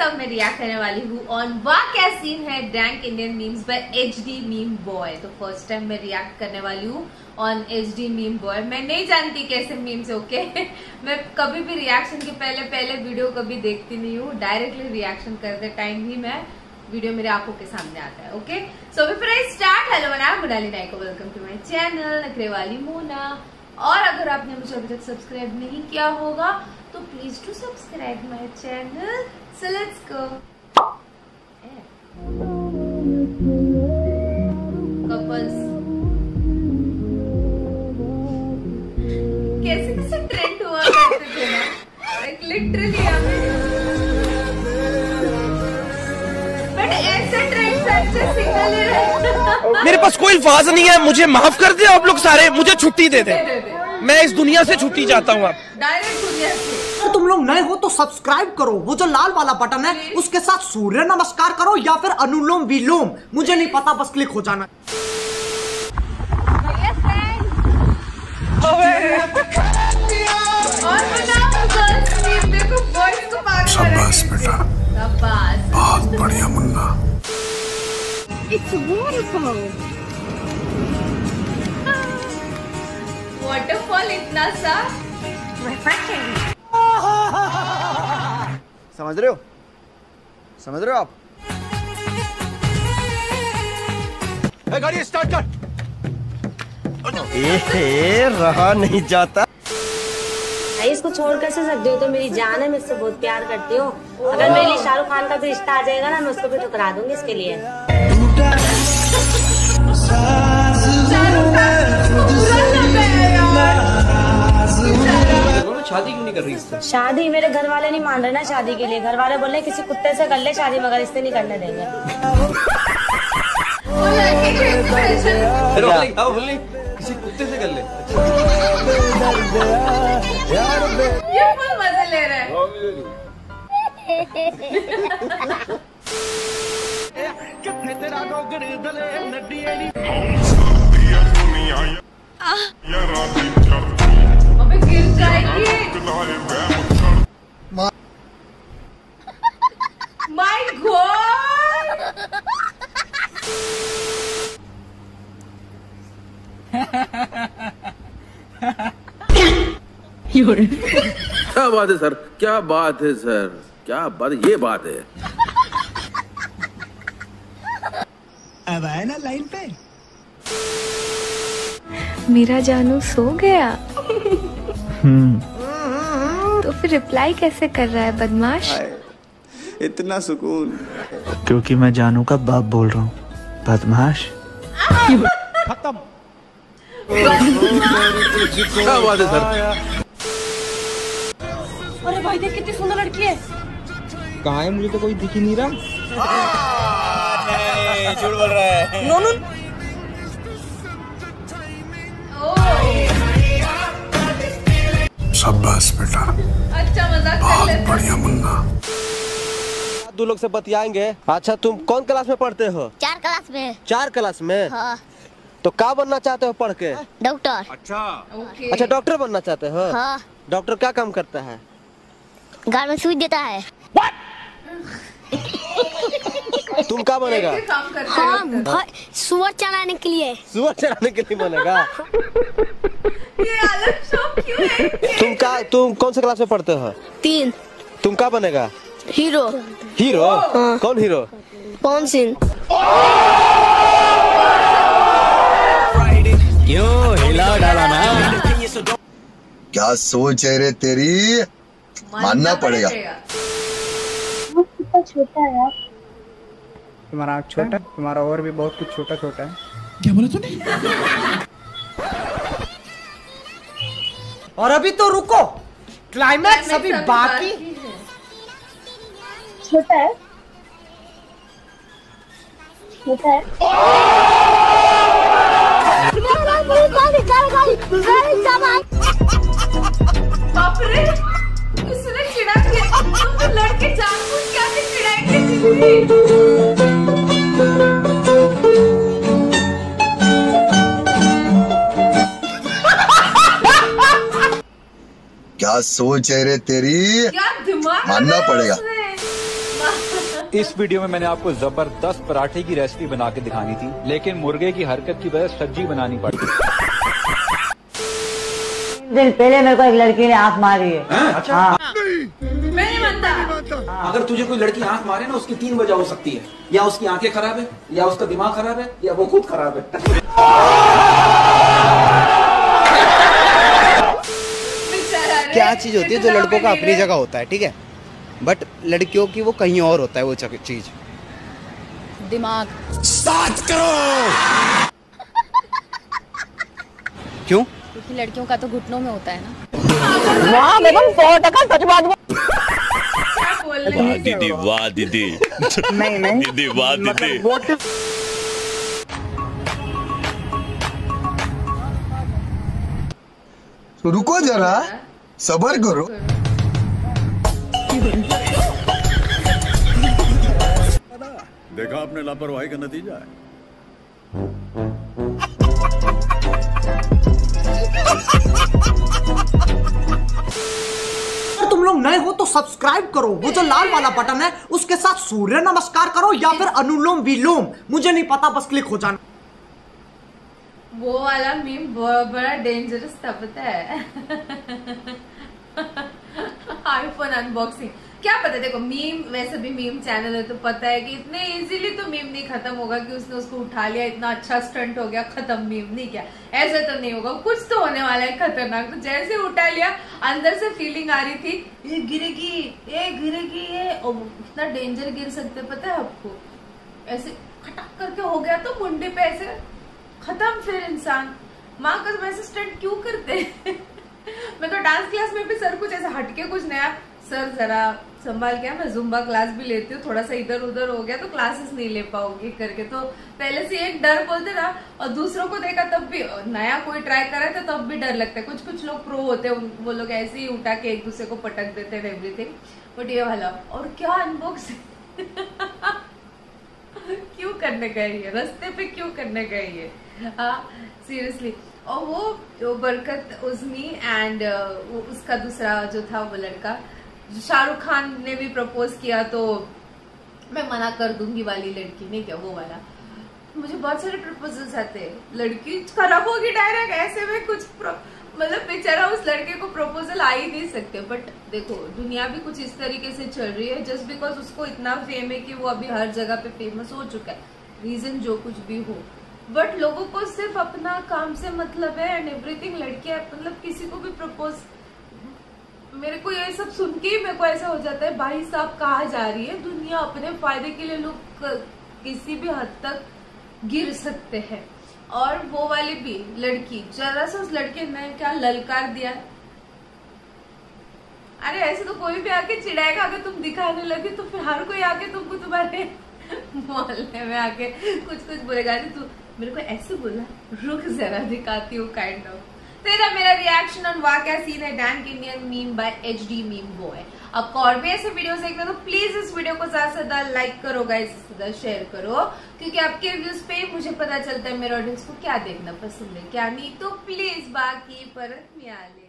सब मैं रिएक्ट करने वाली हूँ ऑन वाह क्या सीन है dank Indian memes by HD meme boy. तो फर्स्ट टाइम मैं रिएक्ट करने वाली हूँ ऑन एचडी मीम बॉय। मैं नहीं जानती कैसे मीम्स ओके मैं कभी भी रिएक्शन के पहले वीडियो कभी देखती नहीं हूँ, डायरेक्टली रिएक्शन करते टाइम ही मैं वीडियो मेरे आंखों के सामने आता है। Okay so before I start, hello मैं गुडाली नायको, welcome to my channel Nakhrewali Mona. और अगर आपने मुझे अभी तक सब्सक्राइब नहीं किया होगा तो please to subscribe my channel. So let's go. Couples कैसे कैसे ट्रेंड हुआ करते थे ना, लाइक लिटरली बट ऐसे ट्रेंड्स अच्छे सिंगल ही रहे। मेरे पास कोई अल्फाज नहीं है, मुझे माफ कर दे आप लोग सारे, मुझे छुट्टी दे दे, मैं इस दुनिया से छुट्टी चाहता हूँ। आप डायरेक्ट दुनिया से। अगर तुम लोग नए हो तो सब्सक्राइब करो, वो जो लाल वाला बटन है उसके साथ सूर्य नमस्कार करो या फिर अनुलोम विलोम, मुझे नहीं पता, बस क्लिक हो जाना। शाबाश बेटा, बहुत बढ़िया मुन्ना। वाटरफॉल इतना सा समझ रहे हो, समझ रहे हो आप। गाड़ी स्टार्ट कर। रहा नहीं जाता। इसको छोड़ कैसे सकते हो, तो मेरी जान है, मैं इससे बहुत प्यार करती हूँ। अगर मेरे लिए शाहरुख खान का भी रिश्ता आ जाएगा ना, मैं उसको भी ठुकरा दूंगी इसके लिए। शादी क्यों नहीं कर रही इससे? शादी मेरे घर वाले नहीं मान रहे ना शादी के लिए। घर वाले बोले किसी कुत्ते से कर ले शादी, मगर इससे नहीं करने देंगे। किसी कुत्ते से कर ले। ये फुल मजा ले रहा है। My God! क्या बात है सर, क्या बात है सर, क्या बात, ये बात है। अब आए ना लाइन पे। मेरा जानू सो गया। तो फिर रिप्लाई कैसे कर रहा है बदमाश? इतना सुकून। क्योंकि मैं जानू का बाप बोल रहा हूँ बदमाश। खत्म। क्या बात है सर? अरे भाई देख कितनी सुंदर लड़की है। कहाँ है, मुझे तो कोई दिख ही नहीं रहा। नहीं झूठ बोल रहा है। नो नो शाबाश बेटा, अच्छा मजाक कर लेते, बहुत बढ़िया मुन्ना। दो लोग से बतियाएंगे। अच्छा तुम कौन क्लास में पढ़ते हो? 4 क्लास में। 4 क्लास में? हाँ। तो क्या बनना चाहते हो पढ़ के? डॉक्टर। अच्छा ओके। अच्छा डॉक्टर बनना चाहते हो? हाँ। डॉक्टर क्या काम करता है? गाल में सुई देता है। तुम क्या बनेगा? हाँ, सुअर चलाने के लिए। सुअर चलाने के लिए बनेगा। ये अलग शौक क्यों है? तुम कौन से क्लास में पढ़ते हो? 3। तुम क्या बनेगा? हीरो। हीरो? हाँ। कौन हीरो? पवन सिंह। क्यों हिला डाला ना? क्या सोच है रे तेरी, मानना पड़ेगा। कितना छोटा है यार तुम्हारा, आँख छोटा, तुम्हारा और भी बहुत कुछ छोटा छोटा है। क्या बोला तूने? और अभी तो रुको, क्लाइमैक्स अभी बाकी है। छोटा है, छोटा है। बाप रे, इसने चिढ़ा दिया। तुम लड़के जानबूझ के आके चिढ़ाएंगे। क्या सोच है रे तेरी, मानना पड़ेगा। इस वीडियो में मैंने आपको जबरदस्त पराठे की रेसिपी बना के दिखानी थी, लेकिन मुर्गे की हरकत की वजह से सब्जी बनानी पड़ी। दिन पहले मेरे को एक लड़की ने आंख मारी है। अच्छा? हाँ। मैं नहीं मानता। अगर तुझे कोई लड़की आंख मारे ना, उसकी 3 वजह हो सकती है, या उसकी आंखें खराब है, या उसका दिमाग खराब है, या वो खुद खराब है। क्या चीज होती है जो लड़कों का अपनी जगह होता है, ठीक है, बट लड़कियों की वो कहीं और होता है, वो चीज दिमाग। स्टार्ट करो। क्यों? क्योंकि लड़कियों का तो घुटनों में होता है ना। वाह मैडम, 100% सच बात। वाह दीदी, वाह दीदी। नहीं नहीं दीदी, वाह दीदी। तो रुको जरा, सब्र करो। देखा आपने, लापरवाही का नतीजा है। अगर तुम लोग नए हो तो सब्सक्राइब करो, वो जो लाल वाला बटन है उसके साथ सूर्य नमस्कार करो या फिर अनुलोम विलोम, मुझे नहीं पता, बस क्लिक हो जाना। वो वाला मीम बड़ा डेंजरस था, पता है। आईफोन अनबॉक्सिंग, क्या पता। देखो मीम, वैसे भी मीम चैनल है तो पता है कि इतने इजीली तो मीम नहीं खत्म होगा कि उसने उसको उठा लिया, इतना अच्छा स्टंट हो गया, खत्म मीम नहीं क्या, ऐसा तो नहीं होगा, कुछ तो होने वाला है खतरनाक। तो जैसे उठा लिया, अंदर से फीलिंग आ रही थी ये गिरेगी, ये गिरेगी, ये कितना डेंजर गिर सकते, पता है आपको। ऐसे खटक करके हो गया तो मुंडे पे ऐसे खत्म, फिर इंसान। माँ कसम, ऐसे स्टंट क्यों करते। मैं तो डांस क्लास में भी सर कुछ ऐसा हटके, कुछ नया, सर जरा संभाल के, मैं जुम्बा क्लास भी लेती हूँ, थोड़ा सा इधर उधर हो गया तो क्लासेस नहीं ले पाओगी करके। तो पहले से एक डर बोलते ना, और दूसरों को देखा तब भी, नया कोई ट्राई करे तो तब भी डर लगता है। कुछ कुछ लोग प्रो होते हैं, वो लोग ऐसे ही उठा के एक दूसरे को पटक देते हैं, एवरीथिंग। बट ये वाला, और क्या अनबॉक्स। क्यों करने गए ये, रास्ते पे क्यों करने गए ये। हाँ सीरियसली। और वो बरकत उजमी एंड उसका दूसरा जो था वो लड़का, शाहरुख खान ने भी प्रपोज किया तो मैं मना कर दूंगी वाली लड़की, नहीं क्या वो वाला। मुझे बहुत सारे प्रपोजल्स आते हैं, लड़की खराब होगी डायरेक्ट, ऐसे में कुछ मतलब बेचारा उस लड़के को प्रपोजल आ ही नहीं सकते। बट देखो दुनिया भी कुछ इस तरीके से चल रही है, जस्ट बिकॉज उसको इतना फेम है कि वो अभी हर जगह पे फेमस हो चुका है, रीजन जो कुछ भी हो, बट लोगों को सिर्फ अपना काम से मतलब है एंड एवरीथिंग। लड़कियां मतलब किसी को भी प्रपोज, मेरे को ये सब सुन के ही मेरे को ऐसा हो जाता है, भाई साहब कहाँ जा रही है दुनिया। अपने फायदे के लिए लोग किसी भी हद तक गिर सकते हैं। और वो वाली भी लड़की, जरा सा उस लड़के ने क्या ललकार दिया, अरे ऐसे तो कोई भी आके चिढ़ाएगा। अगर तुम दिखाने लगे तो फिर हर कोई आके तुमको, तुम्हारे मोहल्ले में आके कुछ कुछ बोलेगा, तू मेरे को ऐसे बोला, रुक जरा दिखाती हूँ, काइंड ऑफ। तेरा मेरा रिएक्शन ऑन वाह क्या सीन है, dank Indian meme by HD meme boy. आपको और भी ऐसे वीडियोस देखना तो प्लीज इस वीडियो को ज्यादा से ज्यादा लाइक करो गाइस, ज्यादा शेयर करो, क्योंकि आपके रिव्यूज पे मुझे पता चलता है मेरे ऑडियंस को क्या देखना पसंद है क्या नहीं। तो प्लीज बाकी परत मियाले।